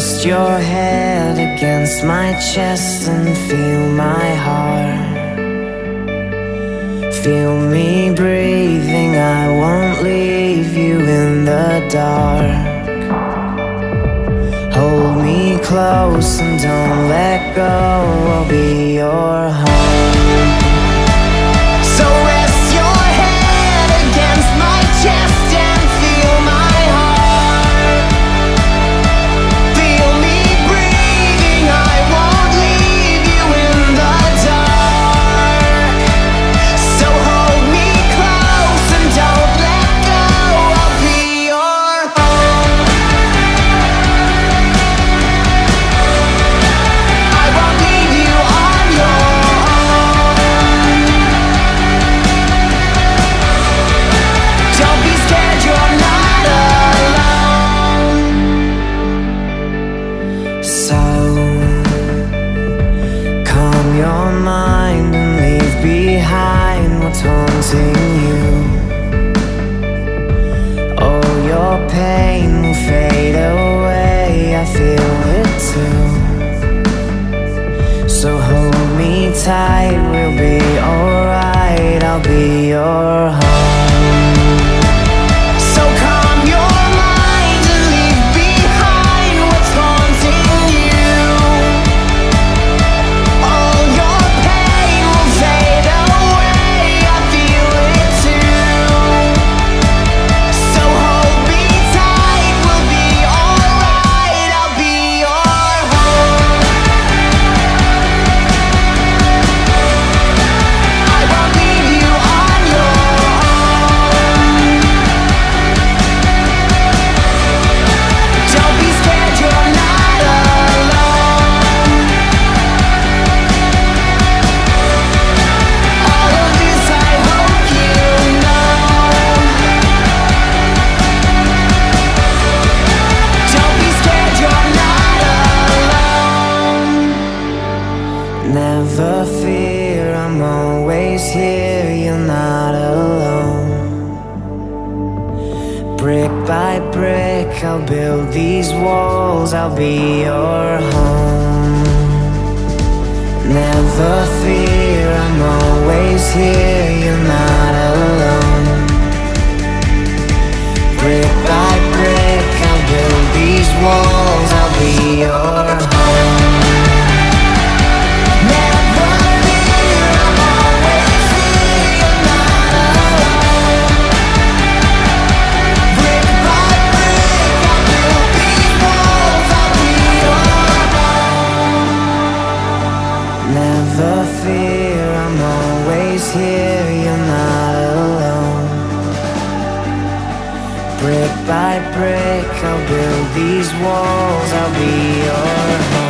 Rest your head against my chest and feel my heart. Feel me breathing, I won't leave you in the dark. Hold me close and don't let go, I'll be your home. We'll be alright, I'll be your home. Never fear, I'm always here, you're not alone. Brick by brick, I'll build these walls, I'll be your home. Never fear, I'm always here, you're not alone. Brick by brick, I'll build these walls, I'll be your home. Never fear, I'm always here, you're not alone. Brick by brick, I'll build these walls, I'll be your home.